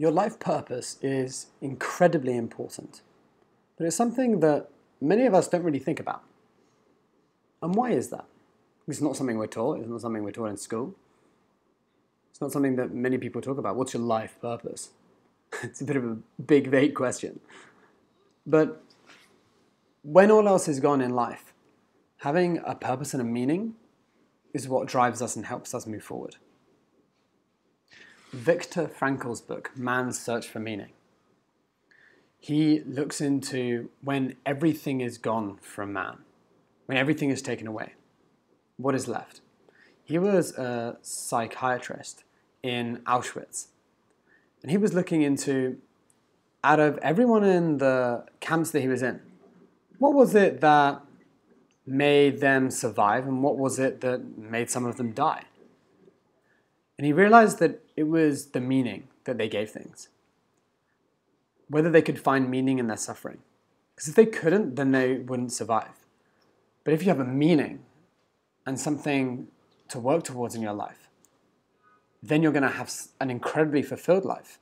Your life purpose is incredibly important, but it's something that many of us don't really think about. And why is that? It's not something we're taught. It's not something we're taught in school. It's not something that many people talk about. What's your life purpose? It's a bit of a big, vague question. But when all else is gone in life, having a purpose and a meaning is what drives us and helps us move forward. Viktor Frankl's book, Man's Search for Meaning, he looks into when everything is gone from man, when everything is taken away, what is left? He was a psychiatrist in Auschwitz, and he was looking into, out of everyone in the camps that he was in, what was it that made them survive and what was it that made some of them die? And he realized that it was the meaning that they gave things. Whether they could find meaning in their suffering. Because if they couldn't, then they wouldn't survive. But if you have a meaning and something to work towards in your life, then you're going to have an incredibly fulfilled life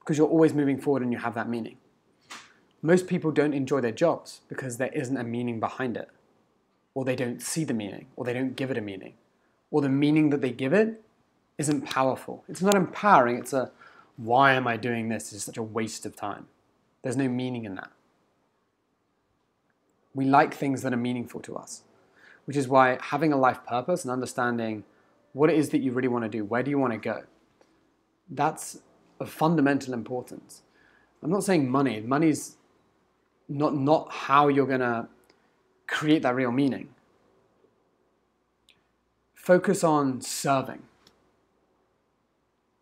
because you're always moving forward and you have that meaning. Most people don't enjoy their jobs because there isn't a meaning behind it. Or they don't see the meaning, or they don't give it a meaning. Or the meaning that they give it isn't powerful. It's not empowering. It's a, why am I doing this? It's such a waste of time. There's no meaning in that. We like things that are meaningful to us, which is why having a life purpose and understanding what it is that you really want to do, where do you want to go, that's of fundamental importance. I'm not saying money. Money's not how you're going to create that real meaning. Focus on serving.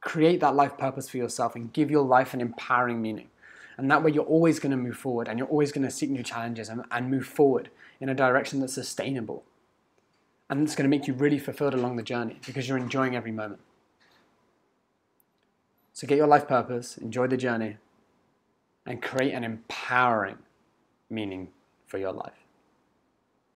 Create that life purpose for yourself and give your life an empowering meaning. And that way you're always going to move forward and you're always going to seek new challenges and move forward in a direction that's sustainable. And it's going to make you really fulfilled along the journey because you're enjoying every moment. So get your life purpose, enjoy the journey, and create an empowering meaning for your life.